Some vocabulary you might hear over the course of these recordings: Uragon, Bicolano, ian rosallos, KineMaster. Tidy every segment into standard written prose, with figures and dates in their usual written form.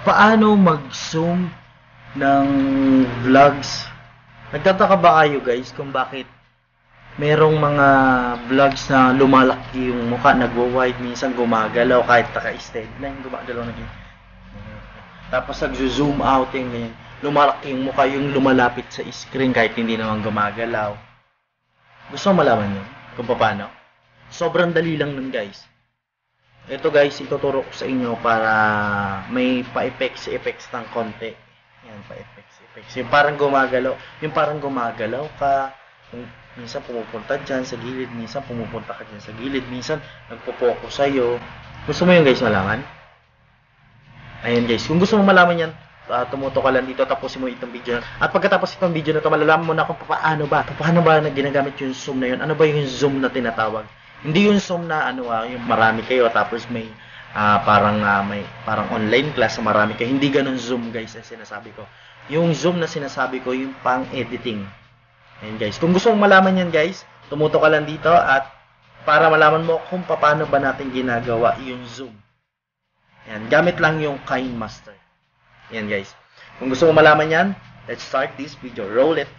Paano mag-zoom ng vlogs? Nagtataka ba kayo guys kung bakit merong mga vlogs na lumalaki yung mukha, nagwo-wide, minsan gumagalaw kahit naka-steady na yung gumagalaw na ganyan. Tapos nag-zoom out yung ganyan. Lumalaki yung mukha, yung lumalapit sa screen kahit hindi naman gumagalaw. Gusto mo malaman yun kung paano? Sobrang dali lang nun guys. Ito guys, ituturo ko sa inyo para may pa-effects ng konti. Yan, pa-effects. Yung parang gumagalaw ka. Minsan pumupunta dyan sa gilid. Minsan pumupunta ka dyan sa gilid. Minsan nagpo-focus sa'yo. Gusto mo yun guys malaman? Ayan guys, kung gusto mo malaman yan, tumuto ka lang dito. Tapusin mo itong video. At pagkatapos itong video na ito, malalaman mo na kung paano ba na ginagamit yung zoom na yun. Ano ba yung zoom na tinatawag? Hindi yung zoom na yung marami kayo tapos may parang online class na marami kayo. Hindi ganun zoom guys ang sinasabi ko. Yung zoom na sinasabi ko yung pang-editing. Ayun guys. Kung gusto mong malaman yan guys, tumutok ka lang dito at para malaman mo kung paano ba natin ginagawa yung zoom. Ayan, gamit lang yung KineMaster. Ayan guys. Kung gusto mong malaman yan, let's start this video. Roll it.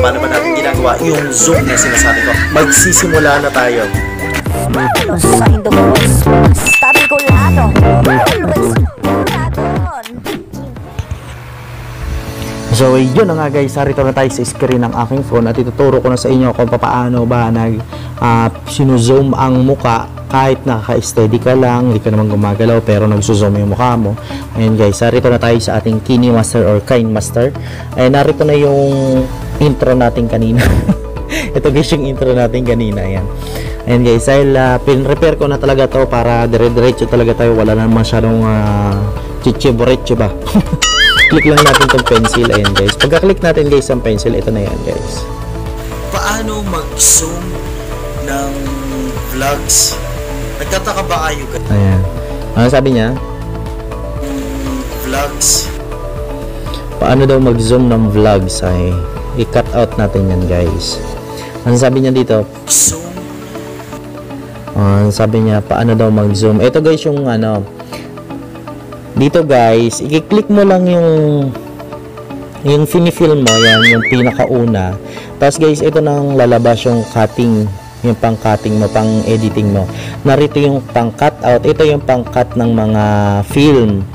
Paano ba natin ginagawa yung zoom na sinasabi ko. Magsisimula na tayo. So yun na nga guys, sarito na tayo sa screen ng aking phone at ituturo ko na sa inyo kung paano ba sinuzoom ang muka kahit nakaka-steady ka lang, hindi ka naman gumagalaw pero nagsuzoom yung mukha mo. Ayan guys, sarito na tayo sa ating KineMaster or KineMaster. Ayan, narito na yung intro natin kanina. Ito guys yung intro natin kanina. Ayan, ayan guys, dahil pin-repair ko na talaga to para dire-diretso talaga tayo, wala na masyadong chichiboretso ba. Click lang natin tong pencil. Ayan guys, pagka-click natin guys ang pencil, ito na yan guys. Paano mag-zoom ng vlogs? Nagtataka ba kayo? Ayan, ano sabi niya? Vlogs. Paano daw mag-zoom ng vlogs ay i-cut out natin yan guys. Ano sabi niya dito? Zoom. Sabi niya paano daw mag-zoom. Ito guys yung ano. Dito guys, i-click mo lang yung finifilm mo, yan yung pinakauna. Tapos guys, ito nang lalabas yung cutting, yung pang-cutting mo, pang-editing mo. Narito yung pang-cut out, ito yung pang-cut ng mga film.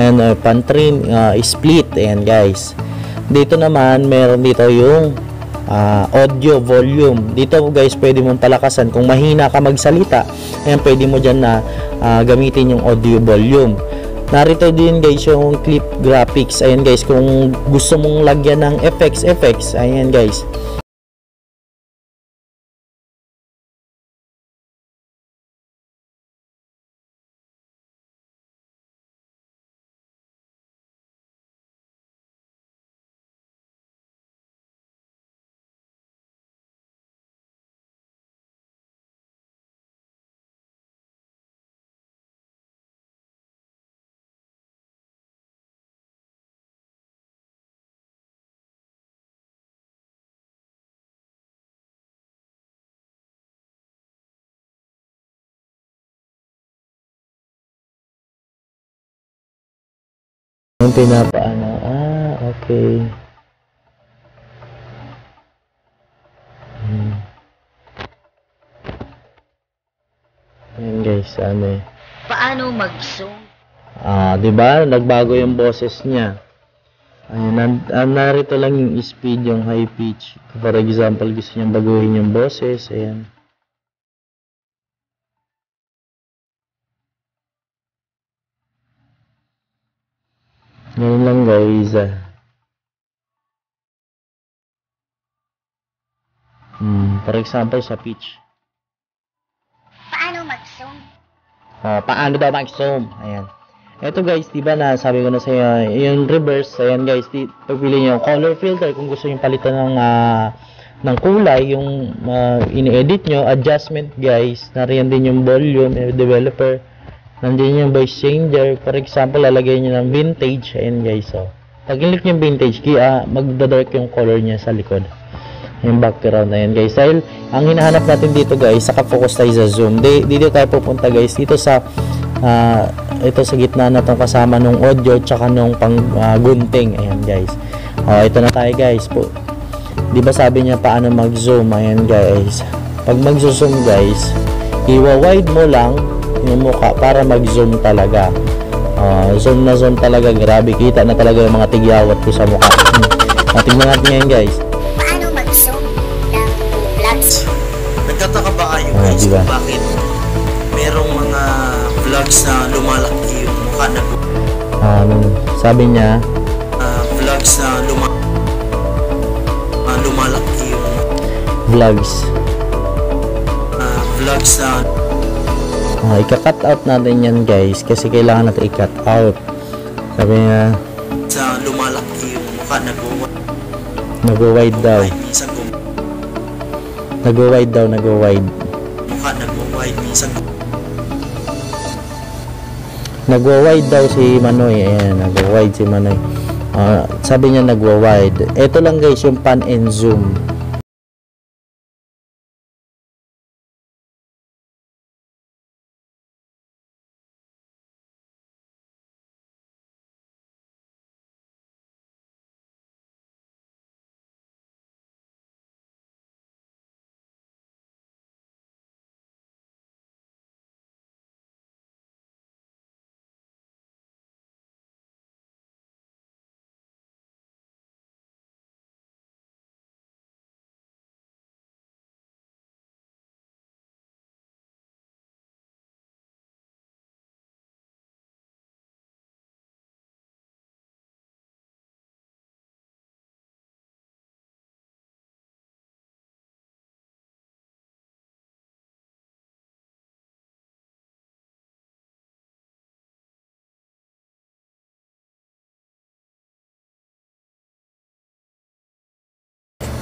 And pan-trim, split, ayan guys. Dito naman, meron dito yung audio volume. Dito guys, pwede mong palakasan. Kung mahina ka magsalita, ayan, pwede mo dyan na gamitin yung audio volume. Narito din guys yung clip graphics. Ayan guys, kung gusto mong lagyan ng effects. Ayan guys. Ang pinapaano. Ah, okay. Ayan guys, ano eh. Paano mag-zoom? Ah, di ba? Nagbago yung boses niya. Ayan, narito lang yung speed, yung high pitch. For example, gusto niya baguhin yung boses. Ayan. Ganyan lang guys. For example, sa pitch. Paano mag-zoom? Paano daw mag-zoom? Ayan. Ito guys, diba na sabi ko na sa inyo, yung reverse, ayan guys, pagpili nyo yung color filter kung gusto nyo palitan ng kulay, yung ini-edit nyo, adjustment guys, nariyan din yung volume, developer, nandiyan yung voice changer, for example, lalagay nyo ng vintage, ayan guys, so, pag-click nyo yung vintage, magdadark yung color niya sa likod, yung background, ayan guys, dahil, ang hinahanap natin dito guys, saka-focus tayo sa zoom, dito tayo pupunta guys, dito sa, ito sa gitna na itong kasama nung audio tsaka nung panggunting. Ayan guys, ito na tayo guys po. Diba sabi niya paano mag zoom? Ayan guys, pag mag zoom guys, iwa-wide mo lang yung mukha para mag zoom talaga. Zoom na zoom talaga, grabe, kita na talaga yung mga tigyawat ko sa mukha. Tingnan natin ngayon guys, paano mag zoom ng vlogs. Nagkataka ba kayo guys kung bakit merong mga vlogs na lumalaki yung mukha na sabi niya vlogs na lumalaki yung vlogs na ika-cut out natin yan guys kasi kailangan natin i-cut out. Sabi niya sa lumalaki yung mukha nag-wide daw, nag-wide mukha nag-wide minsan nagwa-wide daw si Manoy. Ayan, nagwa-wide si Manoy. Sabi niya nagwa-wide. Ito lang guys yung pan and zoom.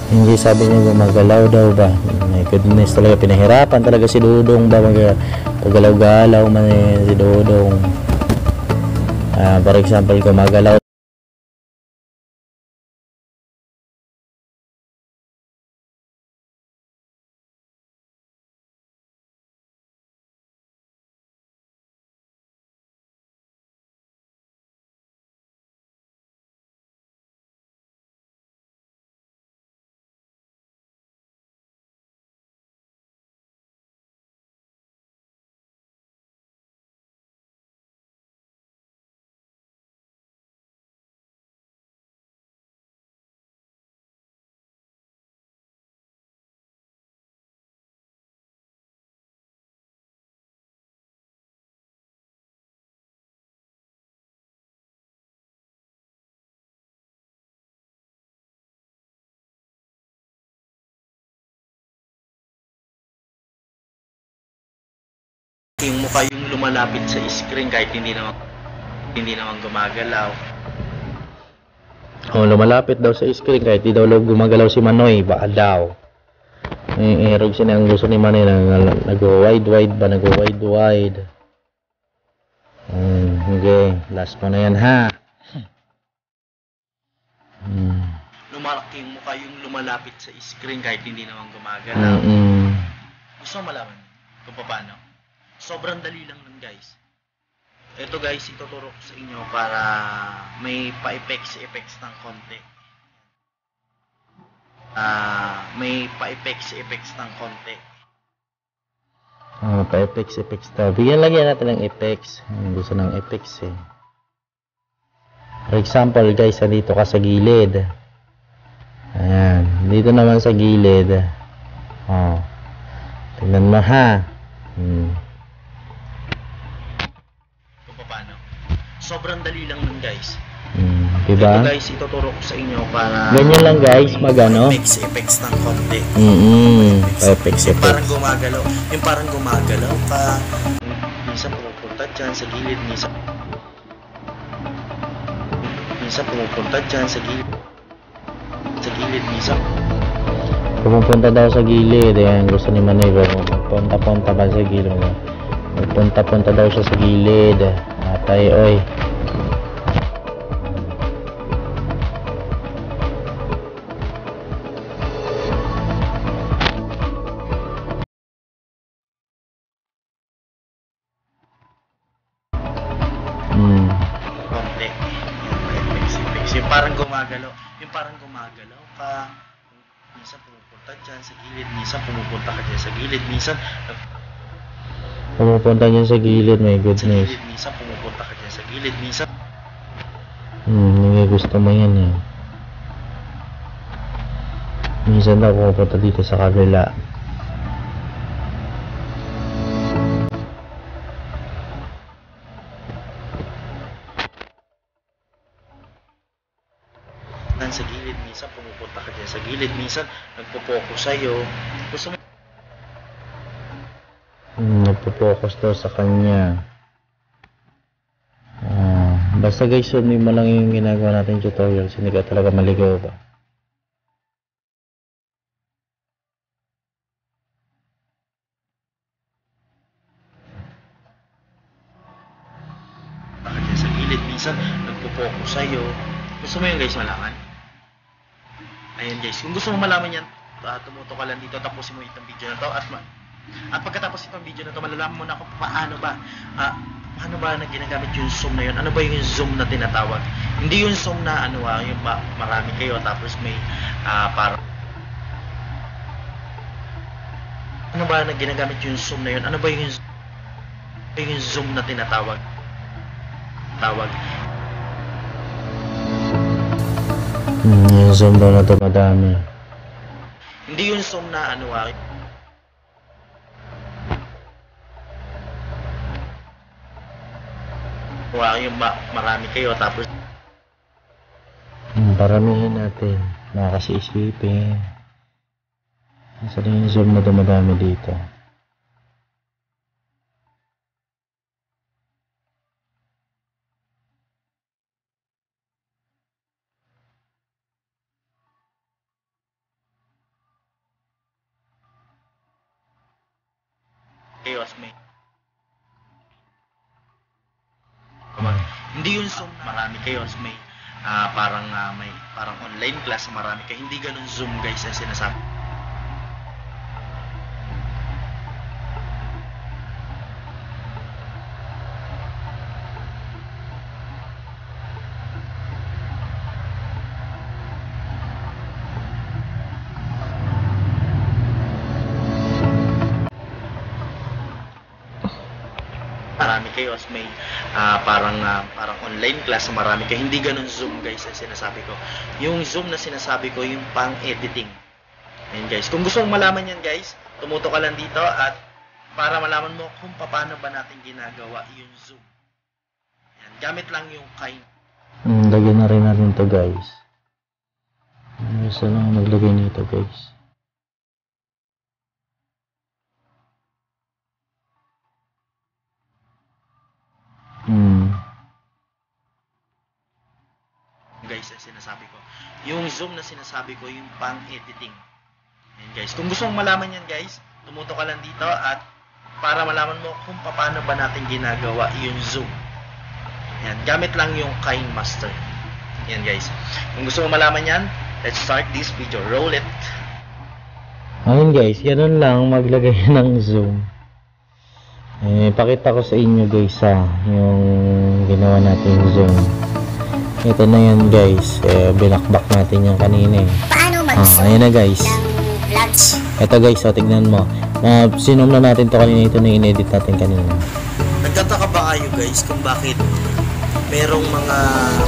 Hindi, sabi niya gumagalaw daw ba. My goodness, talaga pinahirapan talaga si Dudong ba magagalaw-galaw man si Dudong. For example, gumagalaw. Yung mukha yung lumalapit sa screen kahit hindi naman gumagalaw. Lumalapit daw sa screen kahit hindi daw gumagalaw si Manoy ba daw. Erog siya ang gusto ni Manoy na nag-wide-wide ba, nag-wide-wide. Okay, last pa na yan ha. Lumalaki yung mukha yung lumalapit sa screen kahit hindi naman gumagalaw. Gusto mo malaman kung paano? Sobrang dali lang guys. Ito guys, ituturo ko sa inyo para may pa-effects ng konti. Pa-effects tayo. Bigyan lagyan natin ng effects. Gusto ng effects eh. For example guys, nandito ka sa gilid. Ayan. Dito naman sa gilid. Oh. Tingnan mo ha. Sobrang dali lang nun guys. Diba? Ito guys, ituturo ko sa inyo para... Ganyan lang guys, magano? Effects ng konti. Effects. Parang gumagalaw. Yung parang gumagalaw pa. Minsan pumupunta dyan sa gilid. Pumunta daw sa gilid. Ayan, gusto ni Maneva. Punta-punta ba sa gilid? Punta-punta daw siya sa gilid. Atay, oy. Konti. Yung parang gumagalaw. Pa. Minsan pumupunta dyan sa gilid. Pumupunta dyan sa gilid, my goodness. Hindi gusto mo yan eh. Minsan daw pumupunta dito sa kabila. Sa gilid, minsan pumupunta ka dyan sa gilid. Minsan nagpo-focus sa'yo. Gusto mo nagpo-focus daw sa kanya. Basta guys, sundin mo lang yung ginagawa natin tutorial, hindi ka talaga maligaw ba. Kaya sa gilid, minsan nagpo-focus sa'yo. Gusto mo yun guys malaman? Ayan guys, kung gusto mo malaman yan, tumuto ka lang dito, tapusin mo itong video na to at pagkatapos itong video na to, malalaman mo na kung paano ba na ginagamit yung zoom na yun. Ano ba yung zoom na tinatawag? Hindi yung zoom na ano yung marami kayo tapos may para ano ba na ginagamit yung zoom na yun? Ano ba yung zoom na tinatawag? Yung zoom daw na to madami. Hindi yung zoom na ano yung marami kayo tapos paramihin natin, makakasiisipin. Isa din yung zoom na dumadami dito. Chaos may hindi yung zoom na marami kayo may parang online class marami kayo, hindi ganun zoom guys ang sinasabi. Marami kayo as may parang online class marami kayo, hindi ganun zoom guys ang sinasabi ko. Yung zoom na sinasabi ko yung pang editing. Ayan guys, kung gusto mong malaman yan guys, tumuto ka lang dito at para malaman mo kung paano ba natin ginagawa yung zoom. Ayan, gamit lang yung Kine. Lagyan na rin natin to guys. Gusto lang maglagay nito guys. Guys, ang sinasabi ko. Yung zoom na sinasabi ko, yung pang-editing. Ayan guys, kung gusto mong malaman yan guys, tumuto ka lang dito at para malaman mo kung paano ba natin ginagawa yung zoom. Ayan, gamit lang yung KineMaster. Ayan guys, kung gusto mong malaman yan, let's start this video. Roll it! Ayan guys, ganun lang maglagay ng zoom. Pakita ko sa inyo guys yung ginawa natin zoom. Ito na yan guys, binakbak natin yung kanina eh. Ayan na guys. Ito guys, so tignan mo. Sinom na natin to kanina, ito na in-edit natin kanina. Nagtataka ba kayo guys kung bakit merong mga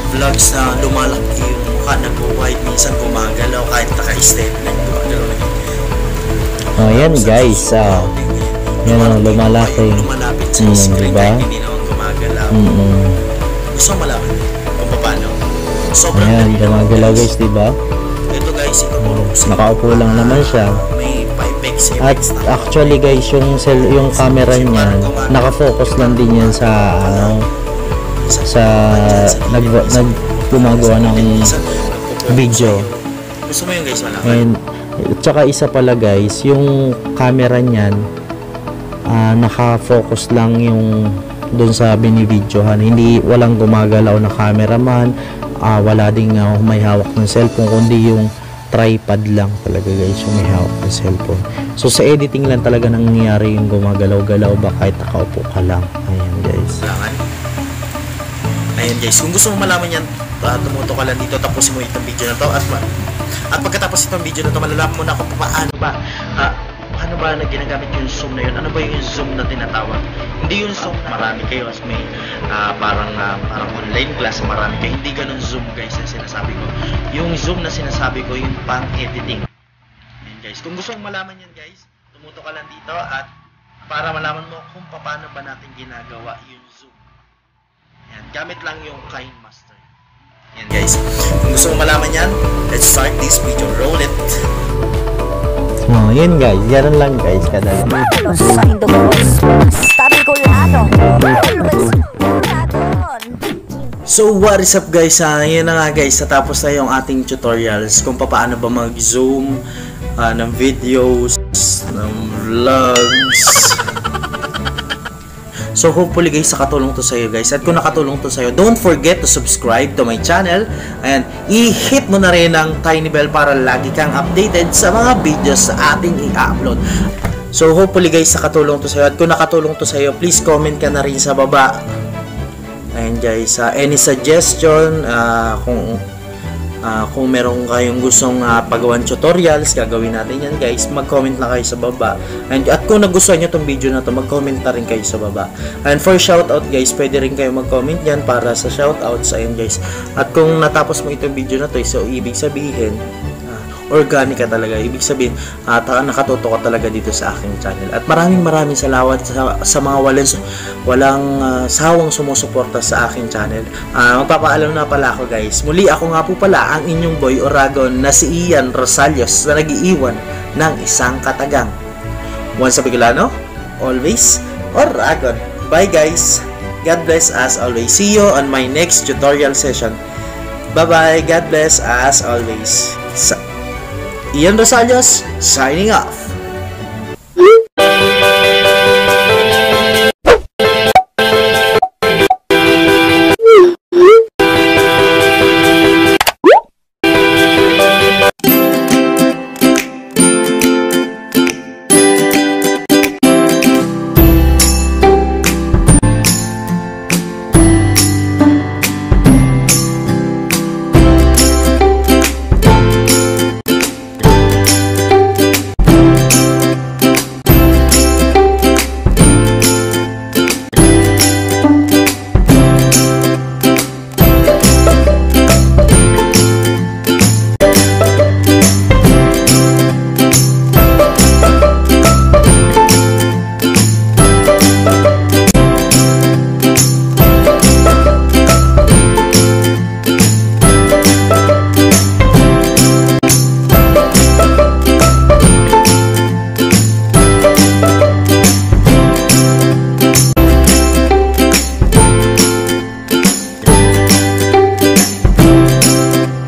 vlogs na lumalaki yung mukha na buhay, minsan gumagalaw kahit naka-step na yung gumagalaw na yun. Ayan guys, yan lumalaki. Lumalapit sa screen kahit hindi naman gumagalaw. Gusto malapit kung paano. Sobrang ayan, gumagalaw guys, diba? Ito guys, ito po. Nakaupo lang naman siya. At actually guys, yung camera niya naka-focus lang din yan sa ano, sa nagpumagawa ng video. Gusto mo yun guys, malaki. Tsaka isa pala guys, yung camera niyan naka-focus lang yung doon sa binibidyohan. Hindi, walang gumagalaw na cameraman, wala ding may hawak ng cellphone, kundi yung tripod lang talaga guys yung may hawak ng cellphone. So sa editing lang talaga nangyayari yung gumagalaw-galaw ba kahit nakaupo ka lang. Ayan guys. Ayan guys, kung gusto mo malaman yan, tumuto ka lang dito, tapusin mo itong video na to. At pagkatapos itong video na to, malalaman mo na kung paano ba na ginagamit yung zoom na yun. Ano ba yung zoom na tinatawag? Hindi yung zoom na marami kayo as may parang online class, marami kayo. Hindi ganun zoom guys na sinasabi ko. Yung zoom na sinasabi ko yung pang editing. Ayan guys, kung gusto mong malaman yan guys, tumuto ka lang dito at para malaman mo kung paano ba natin ginagawa yung zoom. Ayan, gamit lang yung KineMaster. Ayan guys, kung gusto mong malaman yan, let's start this video, roll it! Ayan guys, ganun lang guys kadala. So what is up guys, ayan na nga guys, natapos na yung ating tutorials kung paano ba mag-zoom ng videos, ng vlogs. So hopefully guys, nakatulong to sa'yo guys. At kung nakatulong to sa'yo, don't forget to subscribe to my channel. And i-hit mo na rin ang tiny bell para lagi kang updated sa mga videos na ating i-upload. So hopefully guys, nakatulong to sa'yo. At kung nakatulong to sa'yo, please comment ka na rin sa baba. Ayan guys, any suggestion, kung meron kayong gustong pagawan tutorials, gagawin natin yan guys, mag-comment lang kayo sa baba. At kung nagustuhan nyo tong video na to, mag-comment na rin kayo sa baba. And for shoutout guys, pwede rin kayo mag-comment yan para sa shoutouts. Ayan guys, at kung natapos mo itong video na to, so ibig sabihin organic ka talaga, ibig sabihin nakatuto ka talaga dito sa aking channel. At maraming salamat sa mga walang sawang sumusuporta sa aking channel. Magpapaalam na pala ako guys. Muli, ako nga po pala ang inyong boy Uragon na si Ian Rosallos na nag-iiwan ng isang katagang. Once a Bicolano, always Uragon. Bye guys. God bless as always. See you on my next tutorial session. Bye bye. God bless as always. Ian Rosallos signing off.